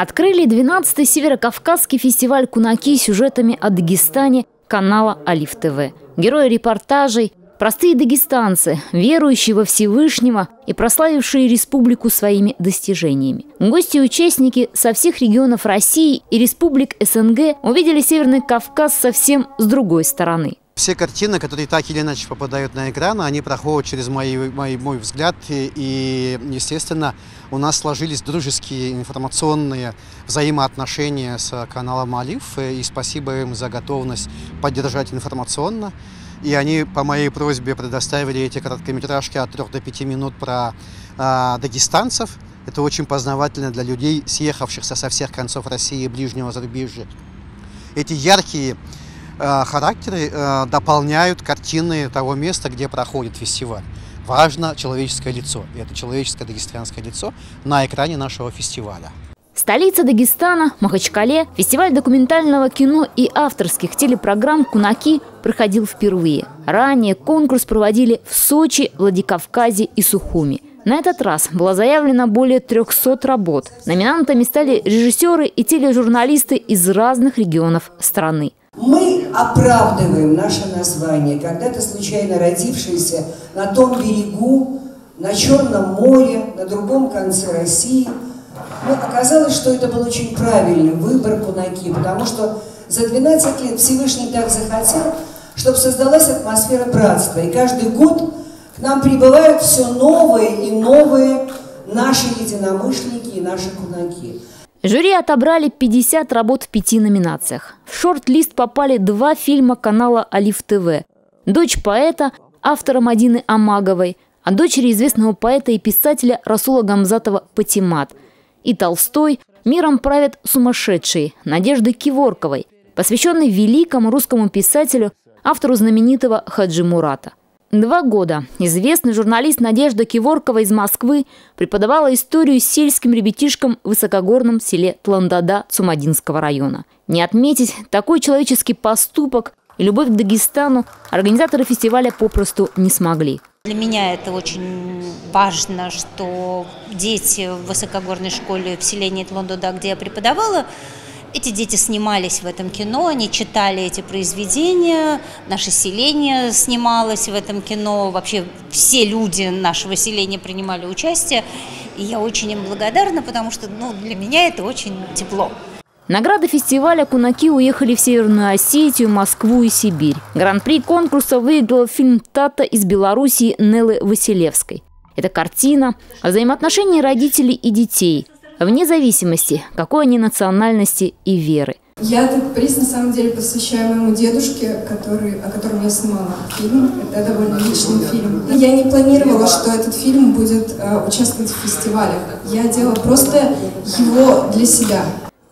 Открыли 12-й Северокавказский фестиваль «Кунаки» сюжетами о Дагестане канала Алиф ТВ. Герои репортажей – простые дагестанцы, верующие во Всевышнего и прославившие республику своими достижениями. Гости-участники со всех регионов России и республик СНГ увидели Северный Кавказ совсем с другой стороны. Все картины, которые так или иначе попадают на экран, они проходят через мой взгляд. И, естественно, у нас сложились дружеские информационные взаимоотношения с каналом Алиф. И спасибо им за готовность поддержать информационно. И они, по моей просьбе, предоставили эти короткометражки от 3 до 5 минут про дагестанцев. Это очень познавательно для людей, съехавшихся со всех концов России и ближнего зарубежья. Эти яркие характеры дополняют картины того места, где проходит фестиваль. Важно человеческое лицо. И это человеческое дагестанское лицо на экране нашего фестиваля. Столица Дагестана, Махачкале, фестиваль документального кино и авторских телепрограмм «Кунаки» проходил впервые. Ранее конкурс проводили в Сочи, Владикавказе и Сухуми. На этот раз было заявлено более 300 работ. Номинантами стали режиссеры и тележурналисты из разных регионов страны. Мы оправдываем наше название, когда-то случайно родившееся на том берегу, на Черном море, на другом конце России. Но оказалось, что это был очень правильный выбор «Кунаки», потому что за 12 лет Всевышний так захотел, чтобы создалась атмосфера братства. И каждый год к нам прибывают все новые и новые наши единомышленники и наши «Кунаки». Жюри отобрали 50 работ в 5 номинациях. В шорт-лист попали 2 фильма канала Алиф ТВ. «Дочь поэта» автора Мадины Амаговой, о дочери известного поэта и писателя Расула Гамзатова «Патимат». И «Толстой. Миром правят сумасшедшие» Надежды Кеворковой, посвященный великому русскому писателю, автору знаменитого Хаджи Мурата. 2 года известный журналист Надежда Кеворкова из Москвы преподавала историю сельским ребятишкам в высокогорном селе Тлондода Цумадинского района. Не отметить такой человеческий поступок и любовь к Дагестану организаторы фестиваля попросту не смогли. Для меня это очень важно, что дети в высокогорной школе в селении Тлондода, где я преподавала, эти дети снимались в этом кино, они читали эти произведения, наше селение снималось в этом кино, вообще все люди нашего селения принимали участие. И я очень им благодарна, потому что для меня это очень тепло. Награды фестиваля «Кунаки» уехали в Северную Осетию, Москву и Сибирь. Гран-при конкурса выиграл фильм «Тата» из Белоруссии Неллы Василевской. Это картина о взаимоотношении родителей и детей – вне зависимости, какой они национальности и веры. Я этот приз на самом деле посвящаю моему дедушке, о котором я снимала фильм. Это довольно личный фильм. Я не планировала, что этот фильм будет участвовать в фестивалях. Я делала просто его для себя.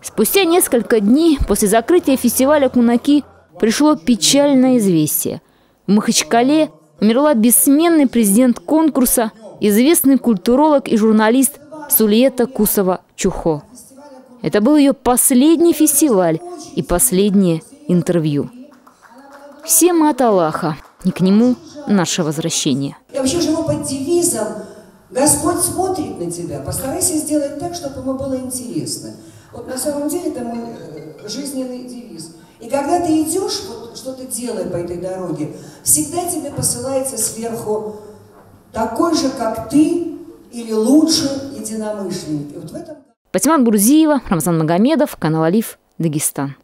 Спустя несколько дней после закрытия фестиваля «Кунаки» пришло печальное известие. В Махачкале умерла бессменный президент конкурса, известный культуролог и журналист Сулиета Кусова-Чухо. Это был ее последний фестиваль и последнее интервью. Всем от Аллаха, и к нему наше возвращение. Я вообще живу под девизом «Господь смотрит на тебя, постарайся сделать так, чтобы ему было интересно». Вот на самом деле это мой жизненный девиз. И когда ты идешь, вот что ты делаешь по этой дороге, всегда тебе посылается сверху такой же, как ты, или лучше единомышленники. Вот в этом... Патиман Бурзиева, Рамзан Магомедов, канал Алиф, Дагестан.